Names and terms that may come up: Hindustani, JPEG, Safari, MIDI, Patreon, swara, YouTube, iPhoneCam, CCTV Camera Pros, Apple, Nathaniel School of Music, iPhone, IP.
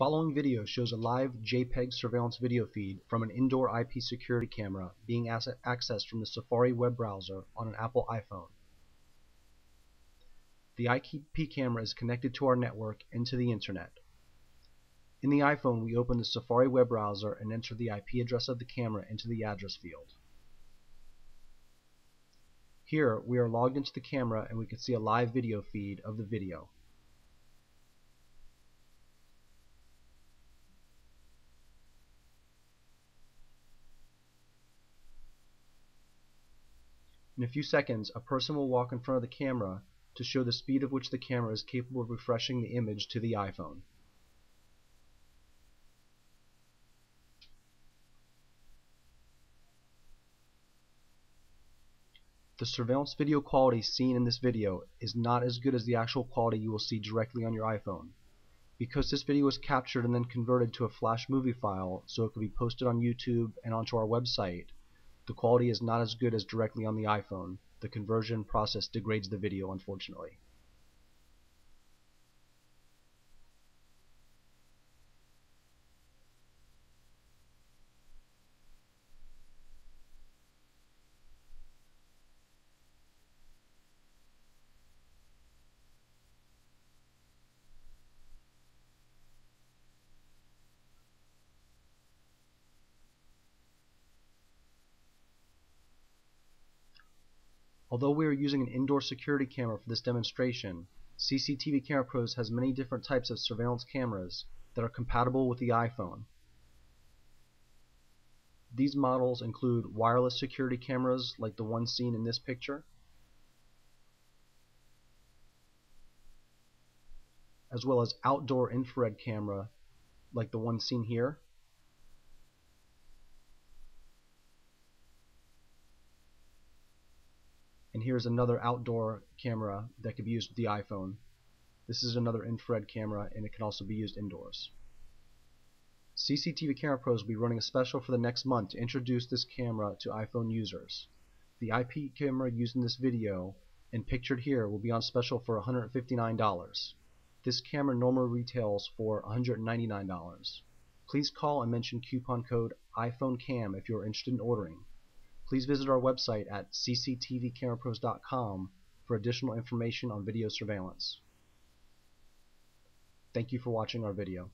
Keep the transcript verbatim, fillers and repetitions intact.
following video shows a live JPEG surveillance video feed from an indoor I P security camera being accessed from the Safari web browser on an Apple iPhone. The I P camera is connected to our network and to the internet. In the iPhone, we open the Safari web browser and enter the I P address of the camera into the address field. Here, we are logged into the camera and we can see a live video feed of the video. In a few seconds, a person will walk in front of the camera to show the speed at which the camera is capable of refreshing the image to the iPhone. The surveillance video quality seen in this video is not as good as the actual quality you will see directly on your iPhone. Because this video was captured and then converted to a flash movie file so it could be posted on YouTube and onto our website, the quality is not as good as directly on the iPhone. The conversion process degrades the video, unfortunately. Although we are using an indoor security camera for this demonstration, C C T V Camera Pros has many different types of surveillance cameras that are compatible with the iPhone. These models include wireless security cameras like the one seen in this picture, as well as outdoor infrared camera like the one seen here, and here's another outdoor camera that can be used with the iPhone. This is another infrared camera, and it can also be used indoors. C C T V Camera Pros will be running a special for the next month to introduce this camera to iPhone users. The I P camera used in this video and pictured here will be on special for one hundred fifty-nine dollars. This camera normally retails for one hundred ninety-nine dollars. Please call and mention coupon code iPhoneCam if you are interested in ordering. Please visit our website at C C T V camera pros dot com for additional information on video surveillance. Thank you for watching our video.